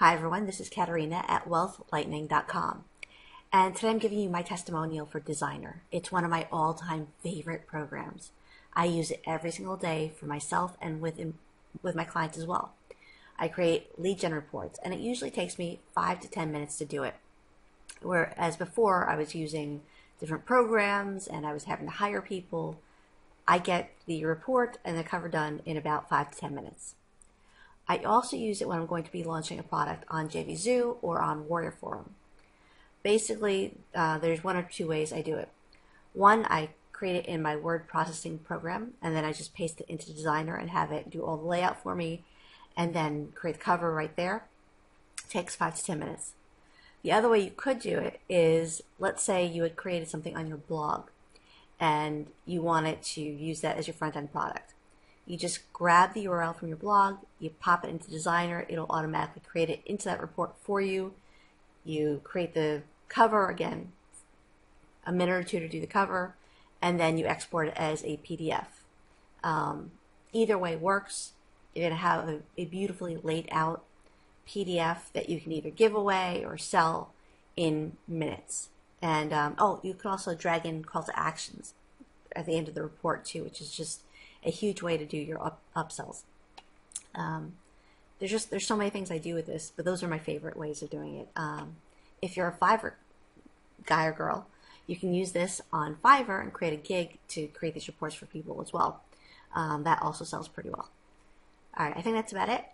Hi everyone, this is Katerina at WealthLightning.com, and today I'm giving you my testimonial for Designrr. It's one of my all-time favorite programs. I use it every single day for myself and with my clients as well. I create lead gen reports, and it usually takes me 5 to 10 minutes to do it, whereas before I was using different programs and I was having to hire people. I get the report and the cover done in about 5 to 10 minutes. I also use it when I'm going to be launching a product on JVZoo or on Warrior Forum. Basically, there's one or two ways I do it. One, I create it in my word processing program, and then I just paste it into Designrr and have it do all the layout for me, and then create the cover right there. It takes 5 to 10 minutes. The other way you could do it is, let's say you had created something on your blog, and you wanted to use that as your front-end product. You just grab the URL from your blog, you pop it into Designrr, it'll automatically create it into that report for you. You create the cover, again, a minute or two to do the cover, and then you export it as a PDF. Either way works. You're going to have a beautifully laid out PDF that you can either give away or sell in minutes. And you can also drag in call to actions at the end of the report too, which is just a huge way to do your upsells. There's so many things I do with this, but those are my favorite ways of doing it. If you're a Fiverr guy or girl, you can use this on Fiverr and create a gig to create these reports for people as well. That also sells pretty well. All right, I think that's about it.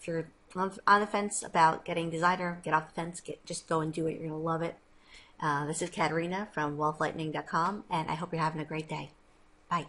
If you're on the fence about getting Designrr, get off the fence. Just go and do it. You're gonna love it. This is Katerina from WealthLightning.com, and I hope you're having a great day. Bye.